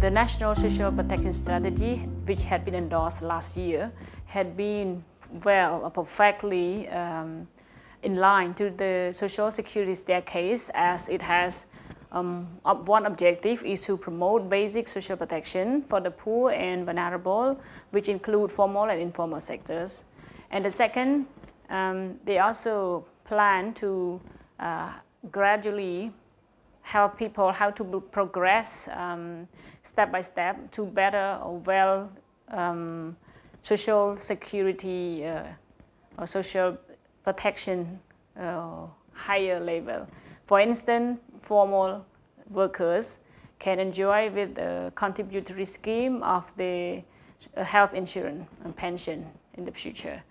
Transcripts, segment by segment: The National Social Protection Strategy, which had been endorsed last year, had been perfectly in line to the social security staircase, as it has one objective is to promote basic social protection for the poor and vulnerable, which include formal and informal sectors. And the second, they also plan to gradually help people how to progress step by step to better or social security or social protection higher level. For instance, formal workers can enjoy with the contributory scheme of the health insurance and pension in the future.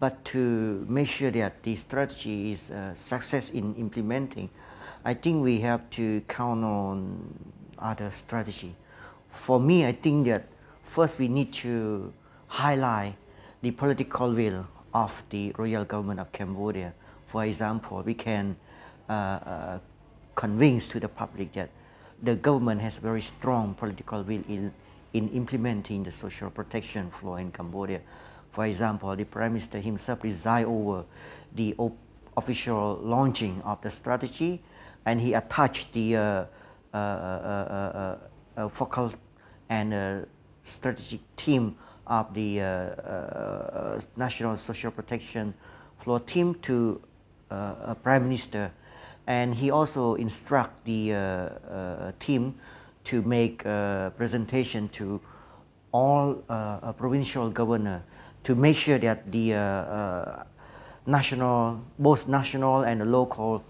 But to make sure that the strategy is a success in implementing, I think we have to count on other strategy. For me, I think that first we need to highlight the political will of the Royal Government of Cambodia. For example, we can convince to the public that the government has very strong political will in implementing the social protection floor in Cambodia. For example, the Prime Minister himself presided over the official launching of the strategy, and he attached the focal and strategic team of the National Social Protection Floor Team to a Prime Minister. And he also instructed the team to make a presentation to all provincial governors to make sure that the both national and local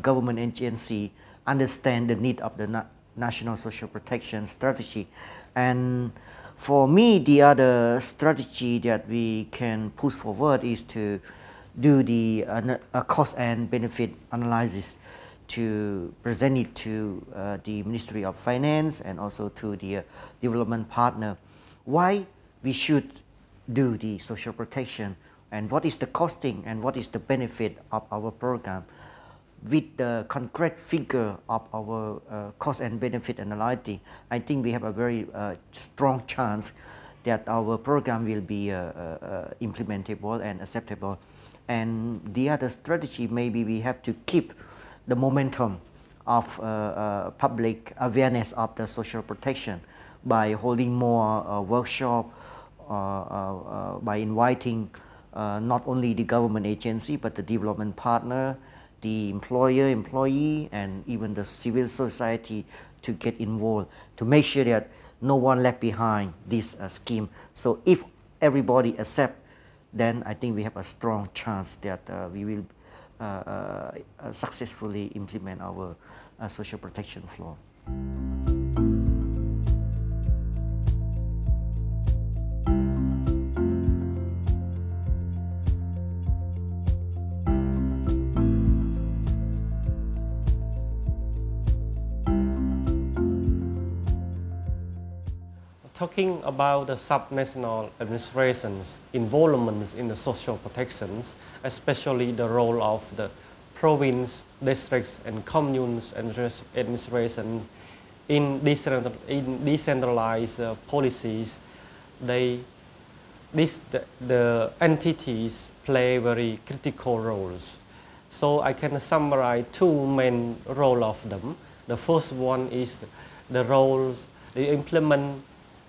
government agency understand the need of the National Social Protection Strategy. And for me, the other strategy that we can push forward is to do the cost and benefit analysis, to present it to the Ministry of Finance and also to the development partner. Why we should do the social protection, and what is the costing and what is the benefit of our program, with the concrete figure of our cost and benefit analysis. I think we have a very strong chance that our program will be implementable and acceptable. And the other strategy, maybe we have to keep the momentum of public awareness of the social protection by holding more workshops, by inviting not only the government agency but the development partner, the employer, employee, and even the civil society to get involved, to make sure that no one left behind this scheme. So if everybody accept, then I think we have a strong chance that we will successfully implement our social protection floor. Talking about the sub-national administration's involvement in the social protections, especially the role of the province, districts, and communes administration in decentralized policies, the entities play very critical roles. So I can summarize two main roles of them. The first one is the roles they implement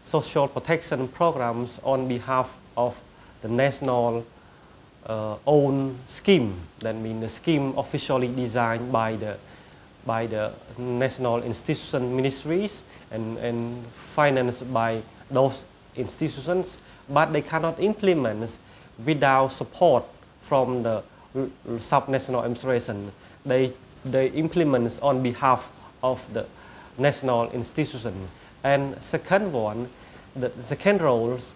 social protection programs on behalf of the national own scheme. That means the scheme officially designed by the national institution ministries and financed by those institutions, but they cannot implement without support from the sub-national administration. They implement on behalf of the national institution. And second one, the second roles,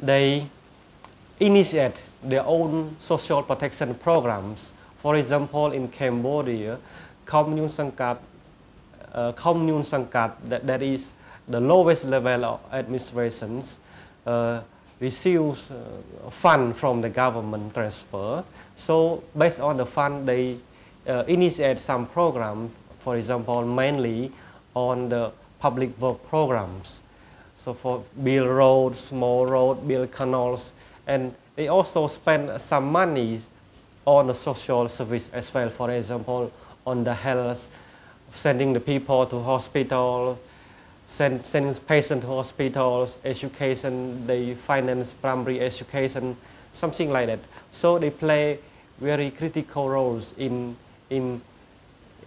they initiate their own social protection programs. For example, in Cambodia, commune sangkat, that is the lowest level of administrations, receives fund from the government transfer. So based on the fund, they initiate some program for example, mainly on the public work programs. So for build roads, small roads, build canals, and they also spend some money on the social service as well. For example, on the health, sending the people to hospital, sending patients to hospitals, education, they finance primary education, something like that. So they play very critical roles in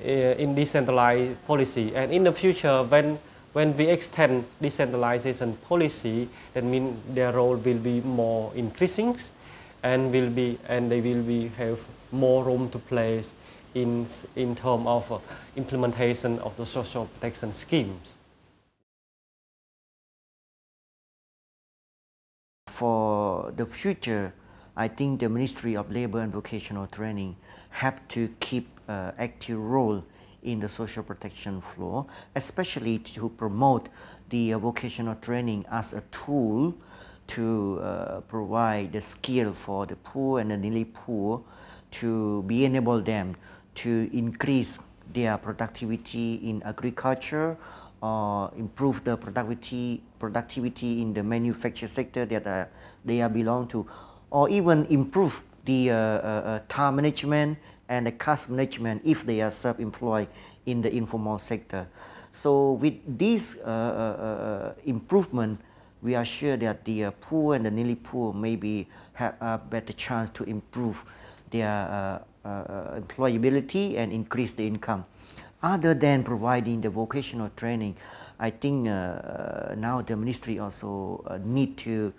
decentralized policy. And in the future, when we extend decentralization policy, that means their role will be more increasing, and they will be have more room to play in terms of implementation of the social protection schemes. For the future, I think the Ministry of Labour and Vocational Training have to keep an active role in the social protection floor, especially to promote the vocational training as a tool to provide the skill for the poor and the nearly poor, to be enable them to increase their productivity in agriculture, or improve the productivity in the manufacturing sector that they are belong to, or even improve the time management and the cost management if they are self-employed in the informal sector. So with this improvement, we are sure that the poor and the nearly poor maybe have a better chance to improve their employability and increase the income. Other than providing the vocational training, I think now the ministry also need to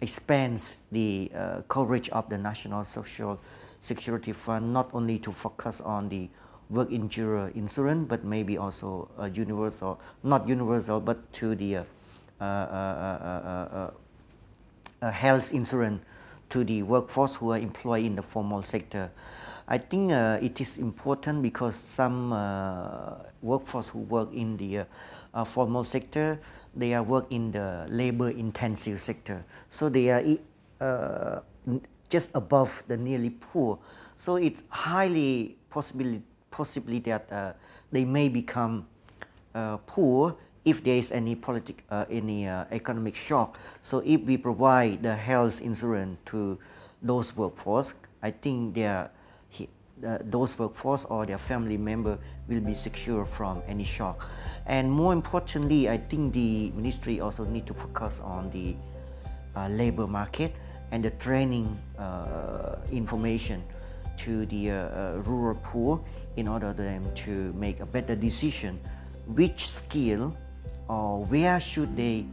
expand the coverage of the National Social Security Fund, not only to focus on the work insurance, but maybe also universal, not universal, but to the health insurance to the workforce who are employed in the formal sector. I think it is important because some workforce who work in the formal sector, they are work in the labor-intensive sector. So they are just above the nearly poor. So it's highly possibly that they may become poor if there is any economic shock. So if we provide the health insurance to those workforce, I think they are those workforce or their family member will be secure from any shock. And more importantly, I think the ministry also need to focus on the labor market and the training information to the rural poor in order for them to make a better decision which skill or where should they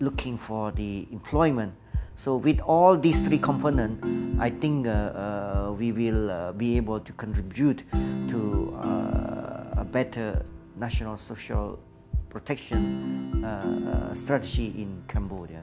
looking for the employment. So with all these three components, I think we will be able to contribute to a better national social protection strategy in Cambodia.